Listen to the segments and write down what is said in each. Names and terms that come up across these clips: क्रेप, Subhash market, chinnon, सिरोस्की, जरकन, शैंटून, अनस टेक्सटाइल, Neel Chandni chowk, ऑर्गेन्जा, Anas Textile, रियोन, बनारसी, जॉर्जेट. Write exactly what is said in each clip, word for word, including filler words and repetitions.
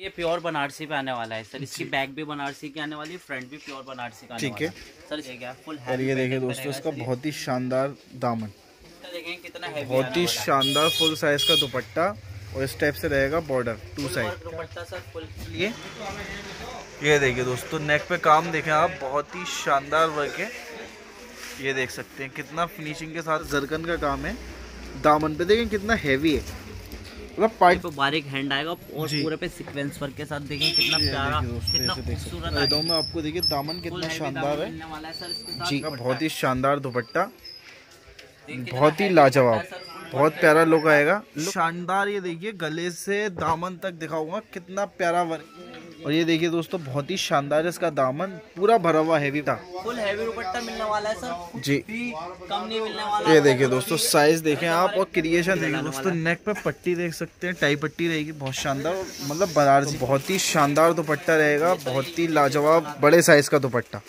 ये प्योर बनारसी पे आने वाला है सर। इसकी बैक भी बनारसी की आने वाली है, फ्रंट भी प्योर बनारसी का आने वाला है सर। ये क्या फुल हैवी, ये देखिए दोस्तों इसका बहुत ही शानदार दामन सर, देखेंगे कितना हैवी, बहुत ही शानदार फुल साइज का दुपट्टा और इस टाइप से रहेगा border two side dupatta sir full. ये ये देखिए दोस्तों नेक पे काम देखें आप, बहुत ही शानदार वर्क है। ये देख सकते हैं कितना फिनिशिंग के साथ जरकन का काम है। दामन पे देखें कितना हैवी है, तो बारीक हैंड आएगा और पूरे पे सीक्वेंस वर्क के साथ देखें कितना प्यारा, कितना खूबसूरत है। दो में आपको देखिए दामन कितना शानदार है जी, बहुत ही शानदार दुपट्टा, बहुत ही लाजवाब, बहुत प्यारा लुक आएगा, शानदार। ये देखिए गले से दामन तक दिखाऊंगा कितना प्यारा वर्क। और ये देखिए दोस्तों बहुत ही शानदार इसका दामन, पूरा भरा हुआ हैवी था, फुल हैवी दुपट्टा मिलने वाला है सर जी, कम नहीं मिलने वाला। ये देखिए दोस्तों साइज देखें आप और क्रिएशन देखिए दोस्तों। नेक पे पट्टी देख सकते हैं, टाई पट्टी रहेगी, बहुत शानदार, मतलब बनारसी, बहुत ही शानदार दुपट्टा रहेगा, बहुत ही लाजवाब बड़े साइज का दुपट्टा।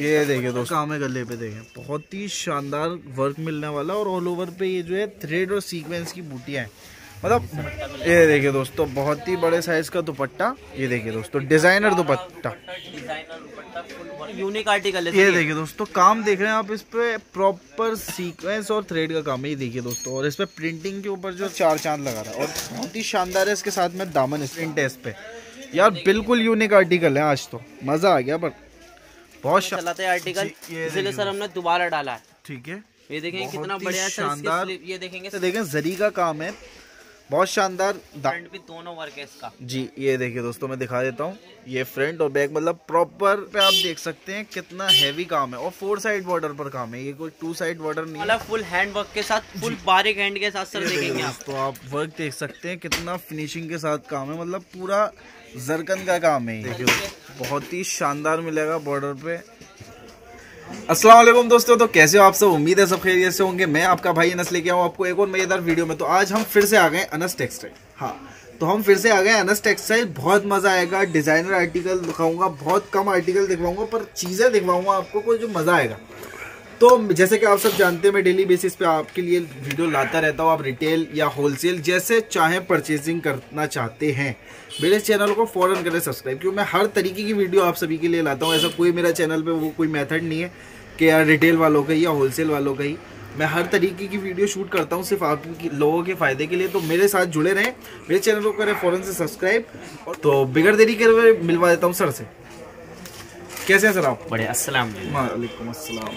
ये देखिए दोस्तों काम है गले पे देखें, बहुत ही शानदार वर्क मिलने वाला और ऑल ओवर पे ये जो है थ्रेड और सीक्वेंस की बूटियाँ हैं, मतलब। ये देखिए दोस्तों बहुत ही बड़े साइज का दुपट्टा, ये देखिए दोस्तों डिजाइनर दुपट्टा, यूनिक आर्टिकल है। ये देखिए दोस्तों काम देख रहे हैं आप, इस पे प्रॉपर सीक्वेंस और थ्रेड का काम है। ये देखिए दोस्तों और इस पे प्रिंटिंग के ऊपर जो चार चांद लगा रहा है, और बहुत ही शानदार है इसके साथ में दामन प्रिंट है इस पे, यार बिल्कुल यूनिक आर्टिकल है। आज तो मजा आ गया, पर बहुत चलाते आर्टिकल इसलिए सर हमने दोबारा डाला है। ठीक है, ये देखेंगे कितना बढ़िया शानदार, ये देखेंगे देखें जरी का काम है, बहुत शानदार फ्रंट भी दोनों वर्क है इसका जी। ये देखिए दोस्तों मैं दिखा देता हूँ, ये फ्रंट और बैक, मतलब प्रॉपर पे आप देख सकते हैं कितना हैवी काम है और फोर साइड बॉर्डर पर काम है, ये कोई टू साइड बॉर्डर नहीं, मतलब फुल हैंड वर्क के साथ, फुल बारीक हैंड के साथ सर। देखेंगे आप तो आप वर्क देख सकते हैं कितना फिनिशिंग के साथ काम है, मतलब पूरा जरकन का काम है। देखिए बहुत ही शानदार मिलेगा बॉर्डर पे। अस्सलाम वालेकुम दोस्तों, तो कैसे हो आप सब, उम्मीद है सब खैरियत से होंगे। मैं आपका भाई अनस लेके आऊँ आपको एक और मज़ेदार वीडियो में। तो आज हम फिर से आ गए अनस टेक्सटाइल। हाँ, तो हम फिर से आ गए अनस टेक्सटाइल, बहुत मज़ा आएगा, डिज़ाइनर आर्टिकल दिखाऊंगा, बहुत कम आर्टिकल दिखवाऊंगा पर चीज़ें दिखवाऊंगा आपको कोई जो मज़ा आएगा। तो जैसे कि आप सब जानते हैं मैं डेली बेसिस पे आपके लिए वीडियो लाता रहता हूँ, आप रिटेल या होलसेल जैसे चाहे परचेजिंग करना चाहते हैं, मेरे चैनल को फौरन करें सब्सक्राइब, क्योंकि मैं हर तरीके की वीडियो आप सभी के लिए लाता हूँ। ऐसा कोई मेरा चैनल पे वो कोई मेथड नहीं है कि यार रिटेल वालों का या होलसेल वालों का ही, मैं हर तरीके की वीडियो शूट करता हूँ सिर्फ आप लोगों के फ़ायदे के लिए। तो मेरे साथ जुड़े रहें, मेरे चैनल को करें फौरन से सब्सक्राइब। और तो बिगड़ देरी के हुए मिलवा देता हूँ सर से। कैसे हैं सर आप? बड़े अस्सलाम वालेकुम। अस्सलाम,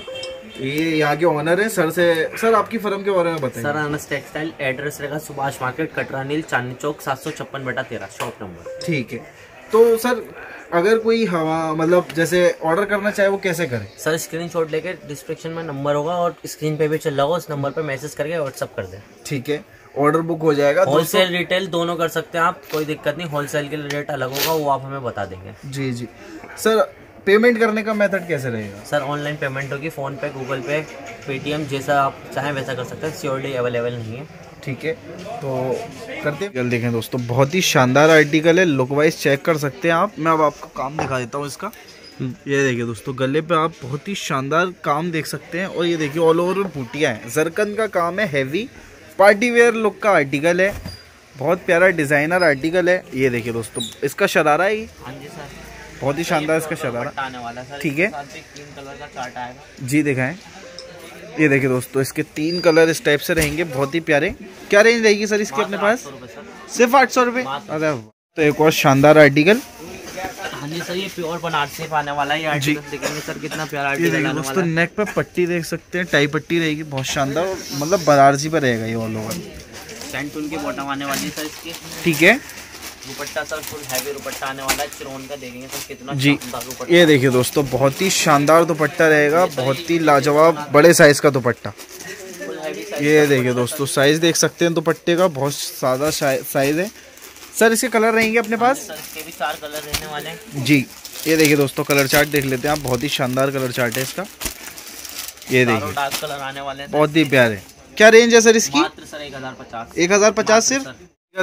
ये यहाँ के ऑनर है सर। से सर आपकी फर्म के बारे में बताइए। सर अनस टेक्सटाइल, एड्रेस रहेगा सुभाष मार्केट, कटरा, नील चांदनी चौक, सात सौ छप्पन बटा तेरह, शॉप नंबर। ठीक है, तो सर अगर कोई हवा मतलब जैसे ऑर्डर करना चाहे वो कैसे करे? सर स्क्रीनशॉट लेके डिस्क्रिप्शन में नंबर होगा और स्क्रीन पे भी चल रहा होगा, उस नंबर पे मैसेज करके व्हाट्सअप कर दें। ठीक है, ऑर्डर बुक हो जाएगा। होलसेल रिटेल दोनों कर सकते हैं आप, कोई दिक्कत नहीं। होलसेल के लिए रेट अलग होगा, वो आप हमें बता देंगे। जी जी सर, पेमेंट करने का मेथड कैसे रहेगा? सर ऑनलाइन पेमेंट होगी, PhonePe, Google Pay, Paytm, जैसा आप चाहें वैसा कर सकते हैं, सिक्योरिटी अवेलेबल नहीं है। ठीक है, तो करते हैं। देखें दोस्तों बहुत ही शानदार आर्टिकल है, लुक वाइज चेक कर सकते हैं आप। मैं अब आपको काम दिखा देता हूँ इसका। ये देखिए दोस्तों गले पे आप बहुत ही शानदार काम देख सकते हैं, और ये देखिए ऑल ओवर बूटियाँ हैं, जरकन का काम है, हैवी पार्टीवेयर लुक का आर्टिकल है, बहुत प्यारा डिज़ाइनर आर्टिकल है। ये देखिए दोस्तों इसका शरारा है, हाँ जी सर, बहुत ही शानदार इसका शरारा। ठीक है जी, दिखाएं। ये देखिए दोस्तों इसके तीन कलर इस टाइप से रहेंगे, बहुत ही प्यारे। क्या रेंज रहेगी सर इसकी अपने पास? सिर्फ आठ सौ रुपये। अरे तो एक और शानदार आर्टिकल। हाँ जी सर, ये प्योर बनारसी पे आने वाला है जी। देखेंगे सर कितना प्यारा आर्टिकल है दोस्तों। नेक पे पट्टी देख सकते हैं, टाई पट्टी रहेगी, बहुत शानदार, मतलब बनारसी पे रहेगा ये ऑल ओवर। सेंटून की बॉटम आने वाली है सर इसकी। ठीक है, dupatta sir full heavy dupatta आने वाला है, चिरोन का देखेंगे सर कितना जी। ये देखिए दोस्तों बहुत ही शानदार दुपट्टा रहेगा, बहुत ही लाजवाब बड़े साइज का दुपट्टा। ये देखिए दोस्तों साइज देख सकते हैं दुपट्टे का, बहुत सादा साइज है। सर इसके कलर रहेंगे अपने पास? सर इसके भी चार कलर रहने वाले हैं जी। ये देखिए दोस्तों कलर चार्ट देख लेते हैं आप, बहुत ही शानदार कलर चार्ट है इसका। ये देखिए डार्क कलर आने वाले हैं, बहुत ही प्यारे। क्या रेंज है सर इसकी? सर एक हजार पचास। एक हजार पचास सिर्फ।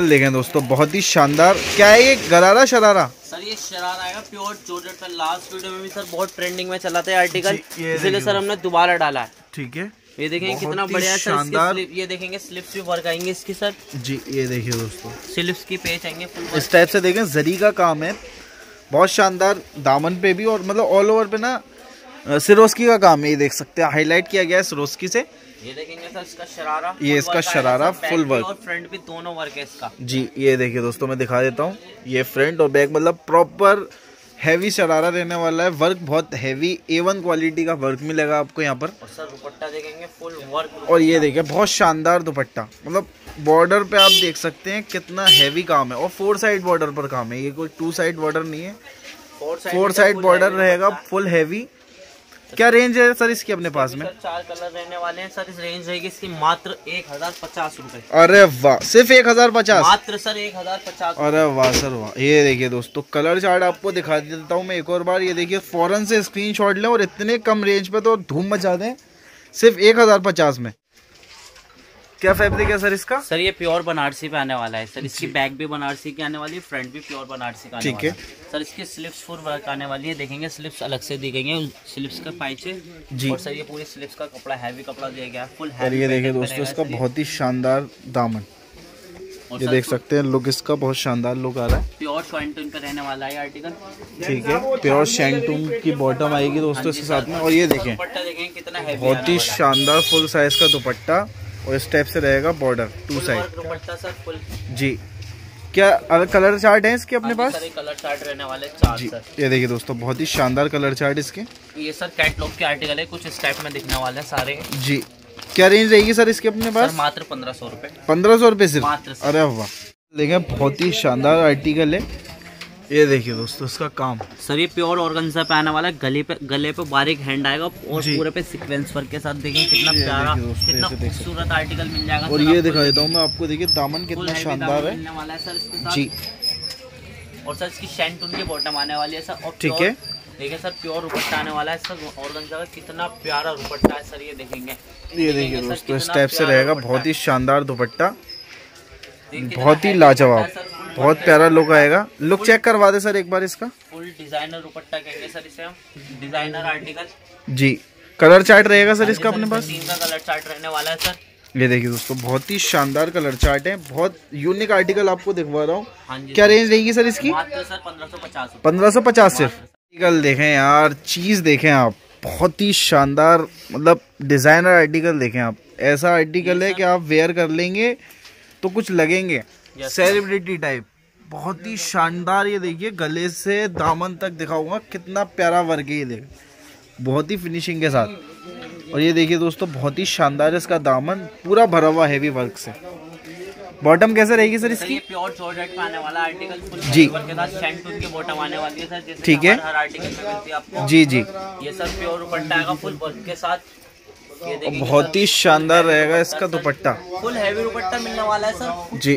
देखें दोस्तों बहुत ही शानदार। क्या है ये, गरारा शरारा? सर ये शरारा आएगा प्योर जॉर्जेट पे, लास्ट वीडियो में भी सर बहुत ट्रेंडिंग में चला था आर्टिकल, इसीलिए सर हमने दोबारा डाला है। ठीक है, ये देखेंगे कितना बढ़िया शानदार, ये देखेंगे स्लिप्स भी वर्क आएंगे इसके साथ जी। ये देखिए दोस्तों स्लिप्स की पेच आएंगे इस टाइप से, देखें जरी का काम है, बहुत शानदार दामन पे भी और मतलब ऑल ओवर पे ना सिरोस्की का काम है। ये देख सकते हैं हाईलाइट किया गया है सिरोस्की से। ये देखेंगे सर इसका शरारा, ये इसका शरारा फुल वर्क और फ्रंट भी दोनों वर्क है इसका जी। ये देखिए दोस्तों मैं दिखा देता हूँ, ये फ्रंट और बैक मतलब प्रॉपर हैवी शरारा रहने वाला है, वर्क बहुत हैवी ए वन क्वालिटी का वर्क मिलेगा आपको यहाँ पर। और सर दुपट्टा देखेंगे फुल वर्क, और ये देखिए बहुत शानदार दुपट्टा, मतलब बॉर्डर पे आप देख सकते हैं कितना हैवी काम है और फोर साइड बॉर्डर पर काम है, ये कोई टू साइड बॉर्डर नहीं है, फोर साइड बॉर्डर रहेगा फुल हैवी। क्या रेंज है सर इसकी अपने पास में? चार कलर रहने वाले हैं सर, इस रेंज रहेगी इसकी मात्र एक हजार पचास रूपए। अरे वाह, सिर्फ एक हजार पचास मात्र सर, एक हजार पचास। अरे वाह सर वाह। ये देखिए दोस्तों कलर चार्ट आपको दिखा देता हूँ मैं एक और बार, ये देखिए फौरन से स्क्रीनशॉट लें और इतने कम रेंज पे तो धूम मचा दें सिर्फ एक हजार पचास में। क्या फैब्रिक है सर इसका? सर ये प्योर बनारसी पे आने वाला है सर, इसकी बैक भी बनारसी की आने वाली है, फ्रंट भी प्योर बनारसी का। ठीक है सर, इसके स्लिप्स फुल वर्क आने वाली है, देखेंगे स्लिप्स अलग से दिखेंगे, स्लिप्स का पाइचे जी। और सर ये पूरी स्लिप्स का कपड़ा हैवी कपड़ा दिया गया है फुल हैवी। ये देखिए दोस्तों इसका बहुत ही शानदार दामन, ये देख सकते हैं लुक इसका बहुत शानदार लुक आ रहा है, प्योर शैंटून का रहने वाला है आर्टिकल। ठीक है, प्योर शैंटून की बॉटम आएगी दोस्तों इसके साथ में। और ये देखें बहुत ही शानदार फुल साइज का दुपट्टा और इस टाइप से रहेगा बॉर्डर टू साइड जी। क्या कलर चार्ट है इसके अपने पास? कलर चार्ट रहने वाले चार जी। ये देखिए दोस्तों बहुत ही शानदार कलर चार्ट इसके, ये सर कैटलॉग के आर्टिकल है, कुछ इस टाइप में दिखने वाले हैं सारे जी। क्या रेंज रहेगी सर इसके अपने पास? मात्र पंद्रह सौ रूपये, पंद्रह सौ रूपये सिर्फ। अरे वाह, देखिए बहुत ही शानदार आर्टिकल है। ये देखिए दोस्तों इसका काम, सर ये प्योर ऑर्गेन्जा पे आने वाला है, गले पे गले पे बारीक हैंड आएगा और पूरे पे सीक्वेंस वर्क के साथ देखें कितना प्यारा कितना खूबसूरत आर्टिकल मिल जाएगा। और ये दिखा देता हूँ मैं आपको, देखिए दामन कितना शानदार है मिलने वाला है सर इसके साथ जी। और सर इसकी शैंटून की बॉटम आने वाली है सर। ठीक है, देखिए सर प्योर दुपट्टा आने वाला है सर, ऑर्गेन्जा का कितना प्यारा दुपट्टा है सर। ये देखेंगे ये देखिए दोस्तों इस टाइप से रहेगा, बहुत ही शानदार दुपट्टा, बहुत ही लाजवाब, बहुत प्यारा लुक आएगा। लुक चेक करवा दे सर एक बार इसका, फुल डिजाइनर दुपट्टा कहेंगे सर इसे हम, डिजाइनर आर्टिकल जी। कलर चार्ट रहेगा सर इसका अपने पास? तीन का कलर चार्ट रहने वाला है सर। ये देखिए दोस्तों बहुत ही शानदार कलर चार्ट है, बहुत यूनिक आर्टिकल आपको दिखवा रहा हूँ। क्या रेंज रहेगी सर इसकी? पंद्रह सौ पचास सिर्फ। आर्टिकल देखें यार, चीज देखें आप, बहुत ही शानदार मतलब डिजाइनर आर्टिकल देखें आप, ऐसा आर्टिकल है कि आप वेयर कर लेंगे तो कुछ लगेंगे सेलिब्रिटी टाइप, बहुत ही शानदार। ये देखिए गले से दामन तक दिखाऊंगा कितना प्यारा वर्क है, ये देखिए बहुत ही फिनिशिंग के साथ। और ये देखिए दोस्तों बहुत ही शानदार इसका दामन पूरा भरा हुआ हैवी वर्क से। बॉटम कैसे रहेगी सर इसकी? प्योर जॉर्जेट में आने वाला आर्टिकल फुल जी के साथ, शैंटून की बॉटम आने वाली है सर जैसे। ठीक है, हर आर्टिकल में मिलती है आपको जी जी। ये सर प्योर दुपट्टा आएगा फुल वर्क के साथ, बहुत ही शानदार रहेगा इसका दुपट्टा, फुल हैवी दुपट्टा मिलने वाला है सर जी,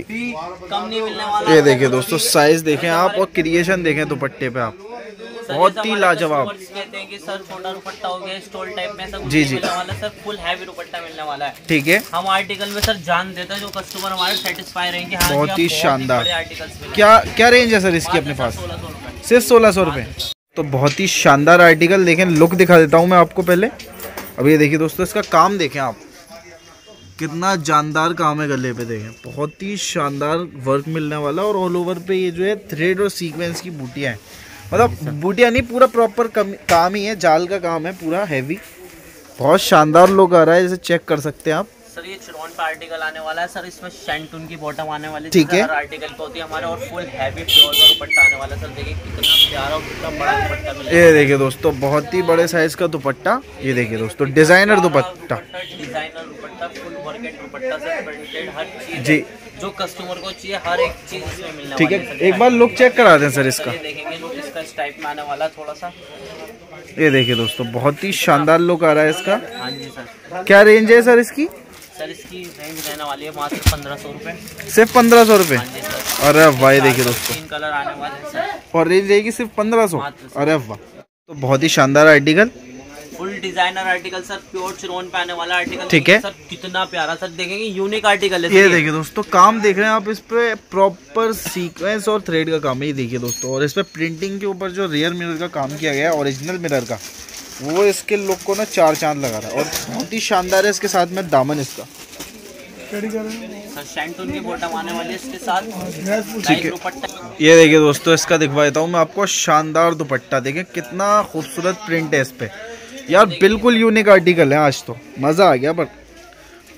कम नहीं मिलने वाला। ये देखिए दोस्तों साइज देखें आप और क्रिएशन देखें दुपट्टे पे आप, बहुत ही लाजवाब। कहते हैं कि सर छोटा दुपट्टा हो गया स्टोल टाइप में सब जी जी मिलने वाला है सर, फुल हैवी दुपट्टा मिलने वाला है। ठीक है, हम आर्टिकल में सर जान देते हैं जो कस्टमर हमारे सेटिस्फाई रहेंगे। बहुत ही शानदार। क्या क्या रेंज है सर इसकी अपने पास? सिर्फ सोलह सौ रूपये। तो बहुत ही शानदार आर्टिकल देखें, लुक दिखा देता हूँ मैं आपको पहले। अब ये देखिए दोस्तों इसका काम देखें आप, कितना जानदार काम है गले पे, देखें बहुत ही शानदार वर्क मिलने वाला। और ऑल ओवर पे ये जो है थ्रेड और सीक्वेंस की बूटियाँ हैं, मतलब बूटियाँ नहीं पूरा प्रॉपर काम ही है, जाल का काम है पूरा हैवी, बहुत शानदार लुक आ रहा है, जैसे चेक कर सकते हैं आप। सर ये चिरौन का आर्टिकल आने वाला है सर, इसमें शैंटून की बॉटम आने वाली है। ठीक है, आर्टिकल होती है हमारे, और फुल हैवी प्योर का दुपट्टा आने वाला है सर। देखिए कितना प्यारा और कितना बड़ा दुपट्टा मिलेगा। ये देखिए दोस्तों बहुत ही बड़े साइज का दुपट्टा, ये देखिए दोस्तों designer dupatta, designer dupatta full work and dupatta sir, printed हर चीज जी जो कस्टमर को चाहिए हर एक चीज इसमें मिलने वाली है। ठीक है, एक बार लुक चेक करा दें सर इसका, देखेंगे लुक इसका इस टाइप में आने वाला थोड़ा सा। ये देखिए दोस्तों बहुत ही शानदार लुक आ रहा है इसका। हां जी सर, क्या रेंज है सर इसकी? सर इसकी रेंज रहने वाली है मात्र पंद्रह सौ रूपए, सिर्फ पंद्रह सौ रूपए। अरे वाह, देखिए दोस्तों तीन कलर आने वाले हैं और रेंज रहेगी सिर्फ पंद्रह सौ। अरे वाह, तो बहुत ही शानदार article, full designer article sir, pure चिरौन पे आने वाला आर्टिकल। ठीक है सर, कितना प्यारा सर, देखेंगे यूनिक आर्टिकल है। ये देखिए दोस्तों काम देख रहे हैं आप, इस पे प्रॉपर सीक्वेंस और थ्रेड का काम है। ये देखिए दोस्तों, और इस पे प्रिंटिंग के ऊपर जो रियर मिरर का काम किया गया है, ओरिजिनल मिरर का, वो इसके लुक को ना चार चांद लगा रहा है और बहुत ही शानदार है। इसके साथ में दामन इसका ये देखिए दोस्तों, इसका दिखवा देता हूँ मैं आपको। शानदार दुपट्टा देखिए, कितना खूबसूरत प्रिंट है इस पे यार। बिल्कुल यूनिक आर्टिकल है, आज तो मज़ा आ गया। बट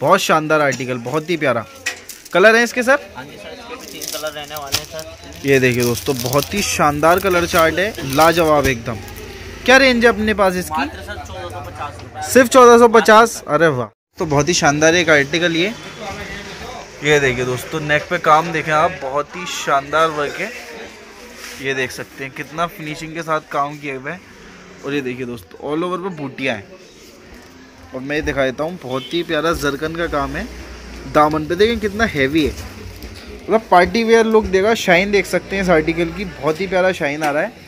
बहुत शानदार आर्टिकल, बहुत ही प्यारा। कलर है इसके सर? तीन कलर रहने वाले हैं सर। ये देखिए दोस्तों, बहुत ही शानदार कलर चार्ट है, लाजवाब एकदम। क्या रेंज है अपने पास इसकी? सिर्फ चौदह सौ पचास। अरे वाह, तो बहुत ही शानदार एक आर्टिकल ये। ये देखिए दोस्तों, नेक पे काम देखें आप, बहुत ही शानदार वर्क है। ये देख सकते हैं कितना फिनिशिंग के साथ काम किया हुआ है। और ये देखिए दोस्तों, ऑल ओवर पर बूटियाँ हैं। और मैं ये दिखा देता हूँ, बहुत ही प्यारा जरकन का काम है। दामन पे देखें कितना हैवी है, मतलब पार्टी वेयर लुक देगा। शाइन देख सकते हैं इस आर्टिकल की, बहुत ही प्यारा शाइन आ रहा है।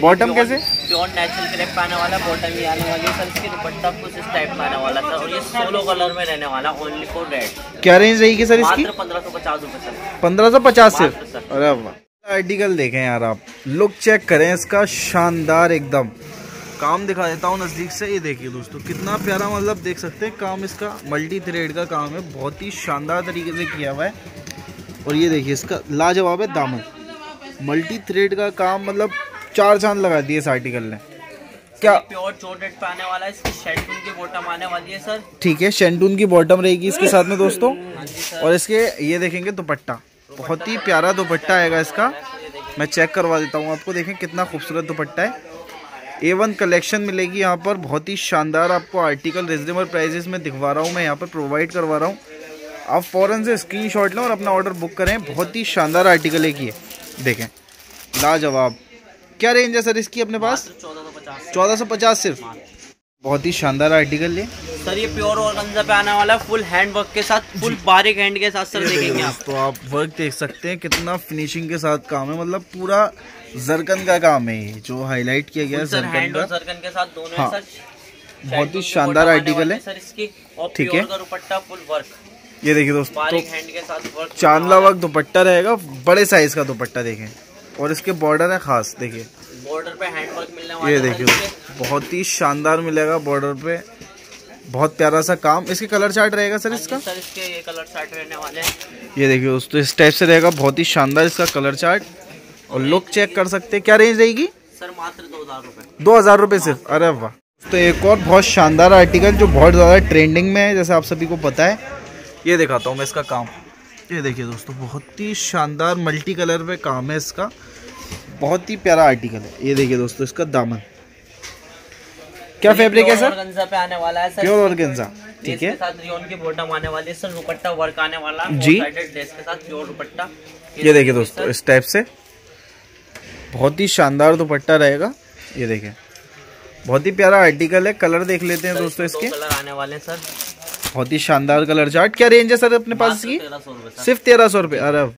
बॉटम कैसे? प्योर नेचुरल क्रेप आने वाला बॉटम ही आने वाली है सर। इसके दुपट्टा कुछ इस टाइप का आने वाला था और ये सोलो कलर में रहने वाला, ओनली फॉर रेड। क्या रेंज रहेगी सर इसकी? पंद्रह सौ पचास रुपये सर। पंद्रह सौ पचास सर। अरे वाह, आर्टिकल देखें यार आप, लुक चेक करें इसका, शानदार एकदम। काम दिखा देता हूँ नज़दीक से। ये देखिए दोस्तों, कितना प्यारा, मतलब देख सकते हैं काम इसका, मल्टी थ्रेड का काम है, बहुत ही शानदार तरीके से किया हुआ है। और ये देखिए इसका लाजवाब है दामन, मल्टी थ्रेड का काम, मतलब चार चांद लगा दिए इस आर्टिकल ने। क्या प्योर चॉकलेट पे आने वाला है, इसकी शैंटून की बॉटम आने वाली है सर। ठीक है, शैंटून की बॉटम रहेगी इसके साथ में दोस्तों। और इसके ये देखेंगे दुपट्टा, बहुत ही प्यारा दुपट्टा आएगा इसका। मैं चेक करवा देता हूँ आपको, देखें कितना खूबसूरत दुपट्टा है। ए वन कलेक्शन मिलेगी यहाँ पर, बहुत ही शानदार आपको आर्टिकल रिजनेबल प्राइजेस में दिखवा रहा हूँ मैं, यहाँ पर प्रोवाइड करवा रहा हूँ। आप फ़ौरन से स्क्रीनशॉट लें और अपना ऑर्डर बुक करें। बहुत ही शानदार आर्टिकल है कि ये देखें, लाजवाब। क्या रेंज है सर इसकी अपने पास? चौदह सौ पचास सिर्फ। बहुत ही शानदार आर्टिकल है सर। ये प्योर ऑर्गेन्जा पे आने वाला है, फुल हैंड वर्क के साथ, फुल बारीक हैंड के साथ सर। देखेंगे आप तो, आप वर्क देख सकते हैं कितना फिनिशिंग के साथ काम है, मतलब पूरा जरकन का काम है ये, जो हाईलाइट किया गया है जरकन का। जरकन के साथ दोनों है सर। बहुत ही शानदार आर्टिकल है सर इसकी। ठीक है, दुपट्टा फुल वर्क। ये देखिए दोस्तों, चांदला वर्क दुपट्टा रहेगा, बड़े साइज का दुपट्टा देखें। और इसके बॉर्डर है खास, देखिए बॉर्डर पे हैंडवर्क मिलने वाला है। ये देखिए, बहुत ही शानदार मिलेगा बॉर्डर पे, बहुत प्यारा सा काम। इसके कलर चार्ट रहेगा सर इसका? सर इसके ये कलर चार्ट रहने वाले हैं। ये देखिए दोस्तों, इस टाइप से रहेगा, बहुत ही शानदार इसका कलर चार्ट। और लुक चेक कर सकते हैं। क्या रेंज रहेगी सर? मात्र दो हजार रुपये। दो हजार रुपये सिर्फ। अरे वाह। तो एक और बहुत शानदार आर्टिकल जो बहुत ज़्यादा ट्रेंडिंग में है, जैसे आप सभी को पता है। ये दिखाता हूँ मैं इसका काम। ये देखिए दोस्तों, बहुत ही शानदार मल्टी कलर पे काम है इसका, बहुत ही प्यारा आर्टिकल है। ये देखिए दोस्तों, इसका दामन। क्या फैब्रिक है सर? ऑर्गेन्जा पे आने वाला है सर, प्योर ऑर्गेन्जा। ठीक है, इसके साथ रियोन की बॉटम आने वाली है सर, दुपट्टा वर्क आने वाला है जी, ड्रेस के साथ प्योर दुपट्टा। ये देखिए दोस्तों, इस टाइप से बहुत ही शानदार दुपट्टा रहेगा। ये देखिए, बहुत ही प्यारा आर्टिकल है। कलर देख लेते हैं दोस्तों, इसके कलर आने वाले हैं सर, बहुत ही शानदार कलर चार्ट। क्या रेंज है सर अपने पास इसकी? सिर्फ तेरह सौ रुपये। अरे